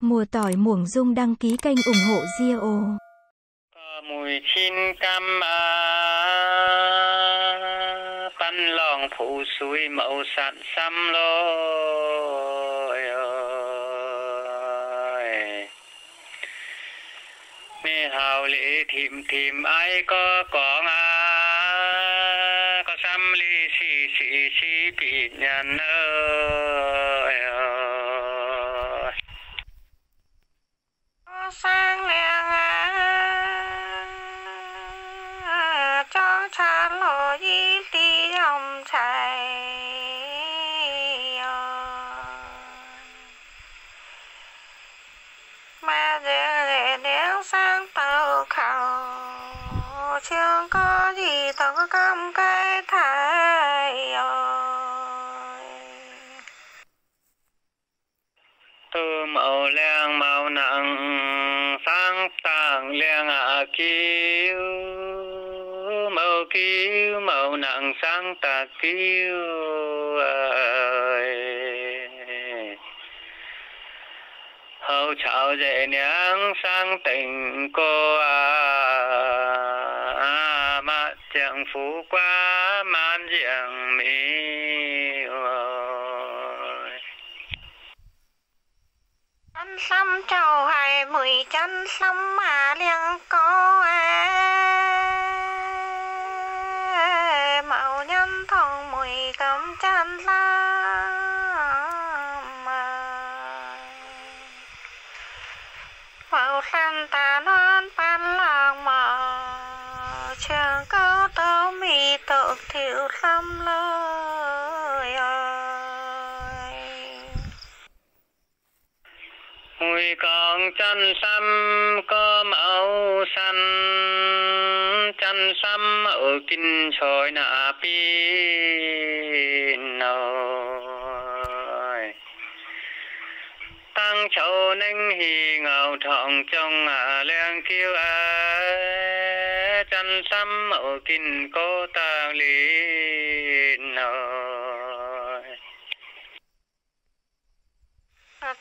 Mùa tỏi muỗng dung đăng ký kênh ủng hộ Dio. Mùi chín cam văn lòng phủ suối mẫu sạn xăm lôi ơi. Mê hào lễ thìm thìm ai có ngà có xăm ly xì bị nhàn ơi. Sang lèng à cho cha lo y đi dòng chạy mà để nếu sang tàu khảo chưa có gì tao có cam cái thai từ màu lèng màu nặng tàng leng à kêu màu nặng sáng ta kêu hầu chào dễ nhang sang tình cô à mà chẳng phú quá man giảng mỹ xăm trầu hai mùi chân xăm mà liền có à màu nhân thòng mùi cấm chân lắm màu xanh ta non ban lòng mà trường câu tố mì tộc thiểu xăm lời mùi còn chân xăm có mẫu xanh chân xăm ở kinh trời nạ pin rồi tăng châu ninh hì ngầu thọng trong à len kêu à chân xăm ở kinh cô ta liền rồi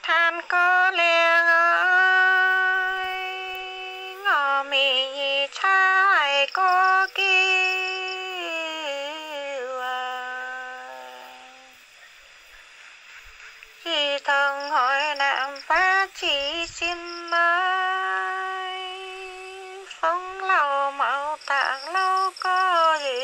than có lẽ ngờ mì gì trai có kêu chỉ thường hỏi nạm và chỉ xin nói phóng lầu màu tạng lâu có gì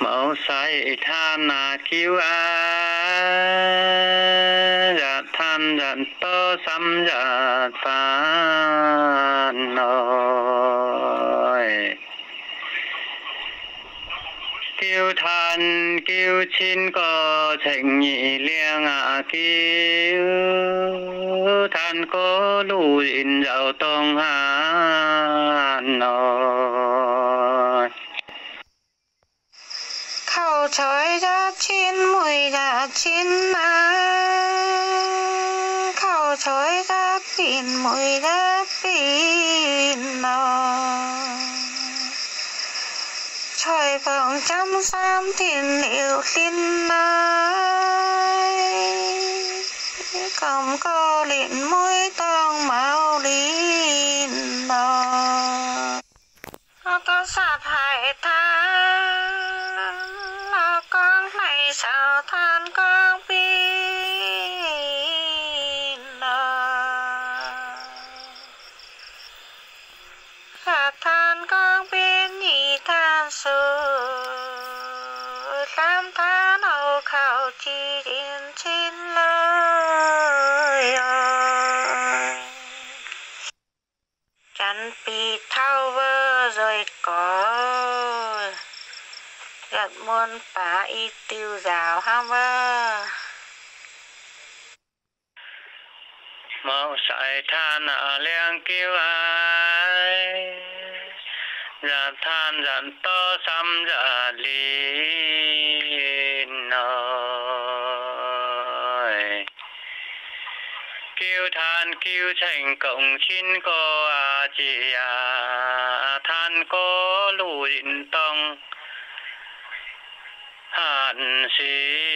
mẫu sai than là kêu à dạ than dạ to xăm dạ phán rồi kêu than kêu chín có thành nhị liêng à kêu than có đủ in dạo tông hà rồi khẩu trời đã chín mùi đã chín à khẩu trời đã pin mùi đã pin à trời vòng trăm sam thiên liệu tin ai cầm cô liền mũi tông màu lìn à có sạp hải tha con này sao than con pin à khát than con pin nhị than sữa tam than hậu khảo chỉ đến trên lời chắn bị thao vơ rồi có gật muôn phá y tiêu rào ham vơ mẫu sải than ở leng kêu ai dạ than dạ to xăm dạ lìn rồi kêu than kêu thành cộng chín cô à chị à than có lù dịn tông hàn xí